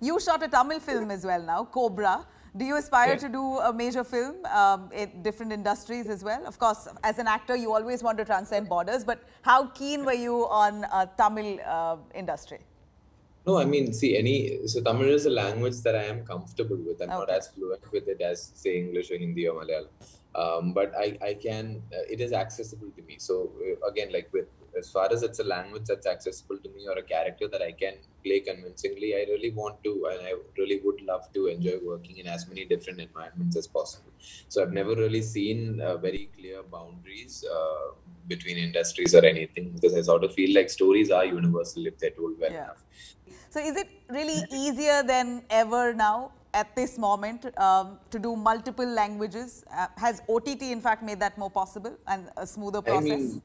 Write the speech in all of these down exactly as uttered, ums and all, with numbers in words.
You shot a Tamil film as well now, Cobra. Do you aspire yes. to do a major film um, in different industries as well? Of course, as an actor, you always want to transcend borders, but how keen were you on uh, Tamil uh, industry? No, I mean, see, any, so Tamil is a language that I am comfortable with. I'm okay. not as fluent with it as, say, English or Hindi or Malayalam. Um, but I, I can, uh, it is accessible to me. So uh, again, like with, as far as it's a language that's accessible to me or a character that I can play convincingly, I really want to, and I really would love to enjoy working in as many different environments as possible. So I've never really seen uh, very clear boundaries uh, between industries or anything, because I sort of feel like stories are universal if they're told well yeah. enough. So is it really easier than ever now? At this moment, um, to do multiple languages? Uh, has O T T in fact made that more possible and a smoother process? I mean,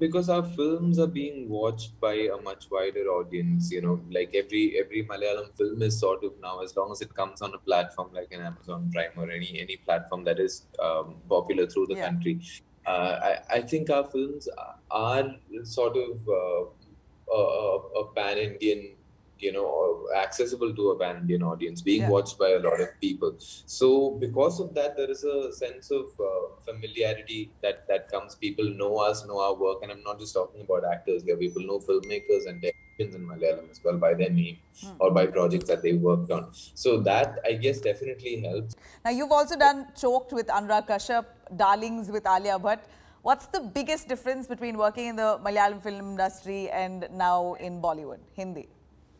because our films are being watched by a much wider audience, you know, like every every Malayalam film is sort of now, as long as it comes on a platform like an Amazon Prime or any, any platform that is um, popular through the yeah. country. Uh, I, I think our films are sort of uh, a, a pan-Indian, you know, accessible to a pan-Indian audience, being yeah. watched by a lot of people. So because of that, there is a sense of uh, familiarity that, that comes. People know us, know our work. And I'm not just talking about actors here. People know filmmakers and technicians in Malayalam as well by their name mm. or by projects that they worked on. So that, I guess, definitely helps. Now, you've also done Choked with Anura Kasyap, Darlings with Alia Bhatt. What's the biggest difference between working in the Malayalam film industry and now in Bollywood, Hindi?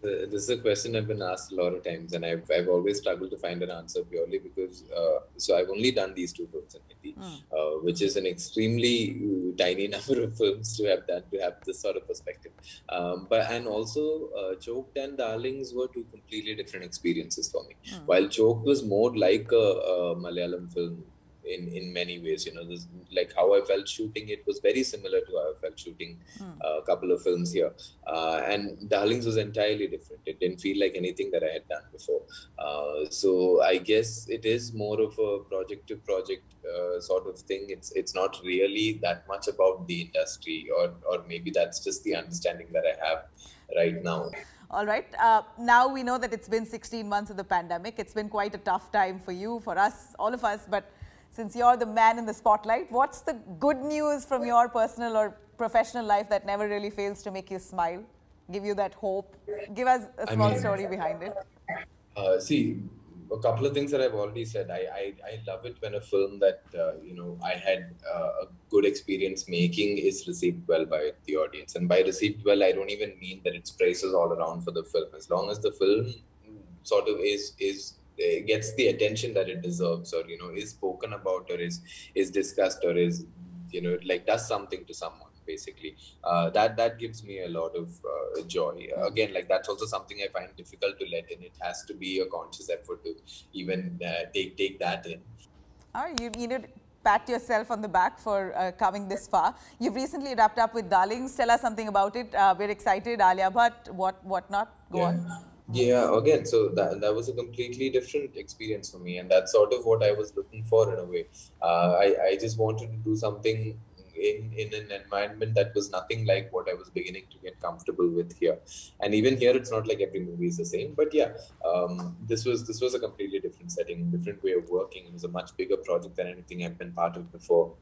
This is a question I've been asked a lot of times, and I've, I've always struggled to find an answer purely because, uh, so I've only done these two films in Hindi, mm. uh, which is an extremely tiny number of films to have done, to have this sort of perspective. Um, but, and also, uh, Choked and Darlings were two completely different experiences for me. Mm. While Choked was more like a, a Malayalam film, In, in many ways, you know, this, like how I felt shooting it was very similar to how I felt shooting mm. a couple of films here. Uh, and Darlings was entirely different. It didn't feel like anything that I had done before. Uh, so I guess it is more of a project to project uh, sort of thing. It's it's not really that much about the industry, or, or maybe that's just the understanding that I have right now. All right. Uh, now we know that it's been sixteen months of the pandemic. It's been quite a tough time for you, for us, all of us, but since you're the man in the spotlight, what's the good news from your personal or professional life that never really fails to make you smile, give you that hope? Give us a small I mean, story behind it. Uh, see, a couple of things that I've already said. I, I, I love it when a film that, uh, you know, I had uh, a good experience making is received well by the audience. And by received well, I don't even mean that it's praises all around for the film. As long as the film sort of is is... It gets the attention that it deserves, or you know, is spoken about, or is is discussed, or is, you know, like does something to someone. Basically, uh, that that gives me a lot of uh, joy. Again, like that's also something I find difficult to let in. It has to be a conscious effort to even uh, take take that in. All right, you you know, pat yourself on the back for uh, coming this far. You've recently wrapped up with Darlings. Tell us something about it. Uh, we're excited, Alia Bhatt. What what not? Go yeah. on. Yeah, again, so that, that was a completely different experience for me, and that's sort of what I was looking for in a way. Uh, I, I just wanted to do something in, in an environment that was nothing like what I was beginning to get comfortable with here. And even here, it's not like every movie is the same, but yeah, um, this was this was a completely different setting, different way of working. It was a much bigger project than anything I've been part of before.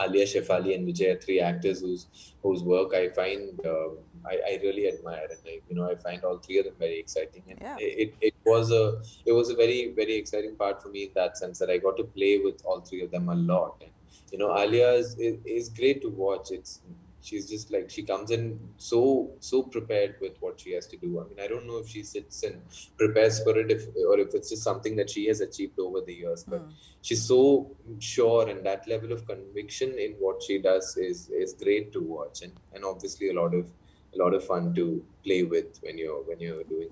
Alia, Shefali and Vijay are three actors whose, whose work I find, uh, I, I really admire, and I, you know, I find all three of them very exciting. And yeah. it, it was a it was a very, very exciting part for me in that sense that I got to play with all three of them a lot. And, you know, Alia is, is, is great to watch. It's She's just like, she comes in so, so prepared with what she has to do. I mean, I don't know if she sits and prepares for it if, or if it's just something that she has achieved over the years, but mm. she's so sure, and that level of conviction in what she does is, is great to watch. And, and obviously a lot of, a lot of fun to play with when you're, when you're doing